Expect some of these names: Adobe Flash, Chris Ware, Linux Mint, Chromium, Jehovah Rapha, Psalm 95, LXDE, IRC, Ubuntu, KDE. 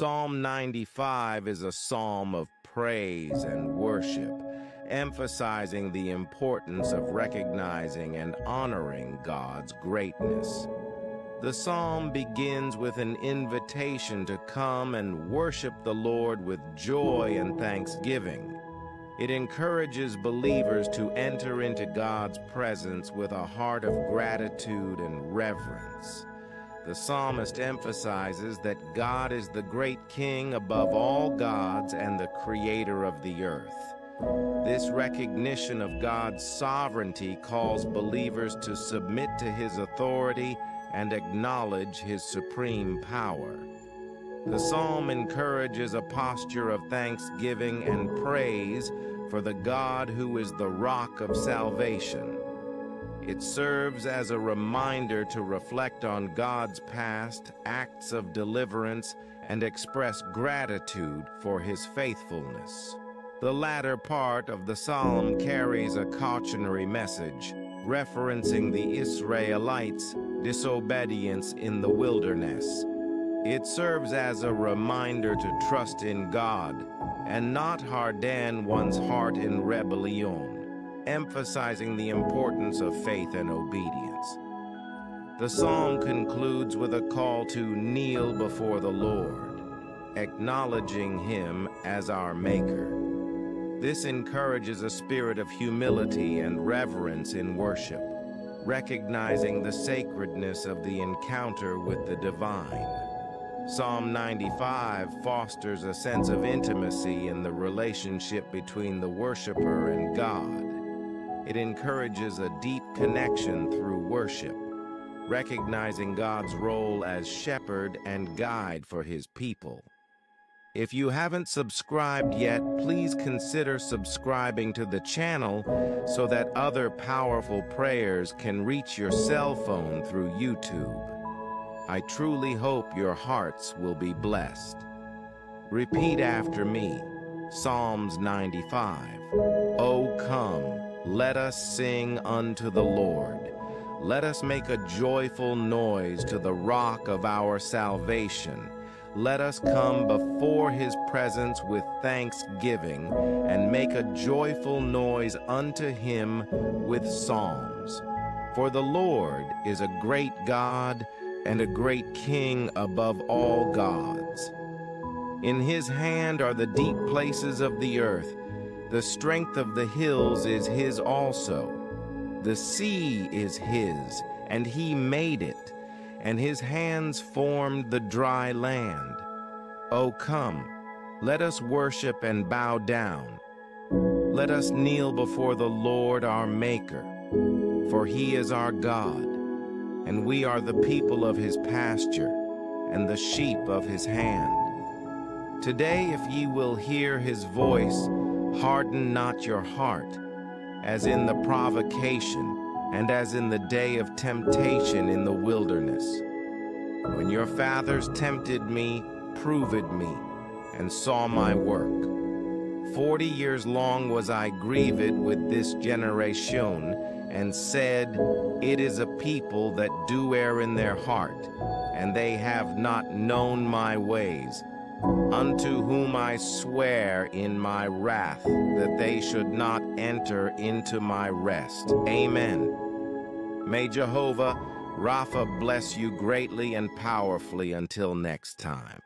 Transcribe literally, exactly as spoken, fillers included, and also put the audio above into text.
Psalm ninety-five is a psalm of praise and worship, emphasizing the importance of recognizing and honoring God's greatness. The psalm begins with an invitation to come and worship the Lord with joy and thanksgiving. It encourages believers to enter into God's presence with a heart of gratitude and reverence. The psalmist emphasizes that God is the great King above all gods and the creator of the earth. This recognition of God's sovereignty calls believers to submit to his authority and acknowledge his supreme power. The psalm encourages a posture of thanksgiving and praise for the God who is the rock of salvation. It serves as a reminder to reflect on God's past acts of deliverance and express gratitude for his faithfulness. The latter part of the psalm carries a cautionary message, referencing the Israelites' disobedience in the wilderness. It serves as a reminder to trust in God and not harden one's heart in rebellion, emphasizing the importance of faith and obedience. The psalm concludes with a call to kneel before the Lord, acknowledging him as our Maker. This encourages a spirit of humility and reverence in worship, recognizing the sacredness of the encounter with the divine. Psalm ninety-five fosters a sense of intimacy in the relationship between the worshiper and God. It encourages a deep connection through worship, recognizing God's role as shepherd and guide for his people. If you haven't subscribed yet, please consider subscribing to the channel so that other powerful prayers can reach your cell phone through YouTube. I truly hope your hearts will be blessed. Repeat after me, Psalms ninety-five. O come. Let us sing unto the Lord. Let us make a joyful noise to the rock of our salvation. Let us come before his presence with thanksgiving and make a joyful noise unto him with psalms. For the Lord is a great God and a great King above all gods. In his hand are the deep places of the earth. The strength of the hills is his also. The sea is his, and he made it, and his hands formed the dry land. O come, let us worship and bow down. Let us kneel before the Lord our Maker, for he is our God, and we are the people of his pasture, and the sheep of his hand. Today, if ye will hear his voice, harden not your heart, as in the provocation, and as in the day of temptation in the wilderness. When your fathers tempted me, proved me, and saw my work. Forty years long was I grieved with this generation, and said, It is a people that do err in their heart, and they have not known my ways. Unto whom I swear in my wrath that they should not enter into my rest. Amen. May Jehovah Rapha bless you greatly and powerfully until next time.